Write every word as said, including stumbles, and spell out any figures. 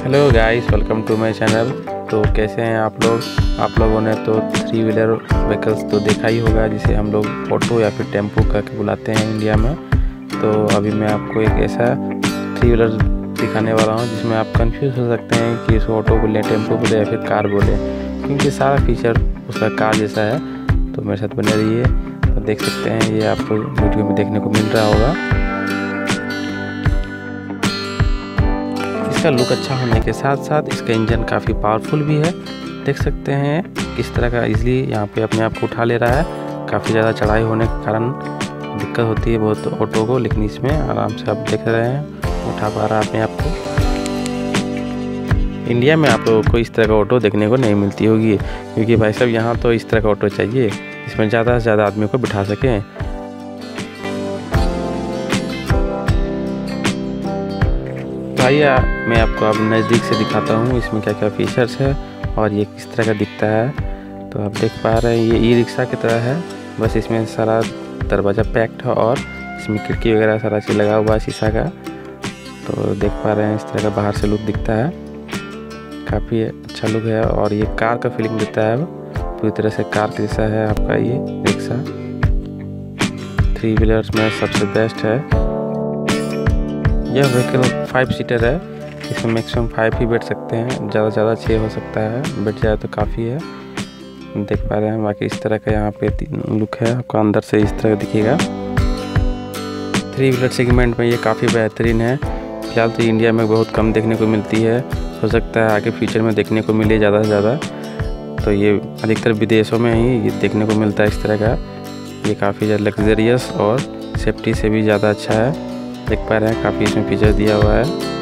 Hello guys, welcome to my channel. तो कैसे हैं आप लोग? आप लोगों ने तो थ्री व्हीलर व्हीकल्स तो देखा ही होगा, जिसे हम लोग ऑटो या फिर टेम्पो करके बुलाते हैं इंडिया में। तो अभी मैं आपको एक ऐसा थ्री व्हीलर दिखाने वाला हूँ जिसमें आप कंफ्यूज हो सकते हैं कि इसको ऑटो बोले, टेम्पो बोले या फिर कार बोले, क्योंकि सारा फीचर उसका कार जैसा है। तो मेरे साथ बने रहिए। तो देख सकते हैं, ये आपको वीडियो में देखने को मिल रहा होगा। इसका लुक अच्छा होने के साथ साथ इसका इंजन काफ़ी पावरफुल भी है। देख सकते हैं किस तरह का इजली यहाँ पे अपने आप को उठा ले रहा है। काफ़ी ज़्यादा चढ़ाई होने के कारण दिक्कत होती है बहुत ऑटो को, लेकिन इसमें आराम से आप देख रहे हैं उठा पा रहा है अपने आप को। इंडिया में आप लोगों को इस तरह का ऑटो देखने को नहीं मिलती होगी, क्योंकि भाई साहब यहाँ तो इस तरह का ऑटो चाहिए इसमें ज़्यादा से ज़्यादा आदमी को बिठा सकें। भैया मैं आपको अब नज़दीक से दिखाता हूँ इसमें क्या क्या फीचर्स है और ये किस तरह का दिखता है। तो आप देख पा रहे हैं, ये ई रिक्शा की तरह है, बस इसमें सारा दरवाज़ा पैक्ड है और इसमें खिड़की वगैरह सारा चीज़ लगा हुआ है शीशा का। तो देख पा रहे हैं इस तरह का बाहर से लुक दिखता है, काफ़ी अच्छा लुक है और ये कार का फीलिंग देता है। पूरी तरह से कार जैसा है आपका ये रिक्शा। थ्री व्हीलर्स में सबसे बेस्ट है यह व्हीकल। फाइव सीटर है, इसमें मैक्सिमम फाइव ही बैठ सकते हैं, ज़्यादा से ज़्यादा छः हो सकता है, बैठ जाए तो काफ़ी है। देख पा रहे हैं, बाकी इस तरह का यहाँ पे लुक है, आपको अंदर से इस तरह दिखेगा। थ्री व्हीलर सेगमेंट में ये काफ़ी बेहतरीन है। फिलहाल तो इंडिया में बहुत कम देखने को मिलती है, हो सकता है आगे फ्यूचर में देखने को मिले ज़्यादा से ज़्यादा। तो ये अधिकतर विदेशों में ही ये देखने को मिलता है इस तरह का। ये काफ़ी ज़्यादा लग्जरियस और सेफ्टी से भी ज़्यादा अच्छा है। देख पा रहे हैं काफ़ी इसमें फीचर दिया हुआ है।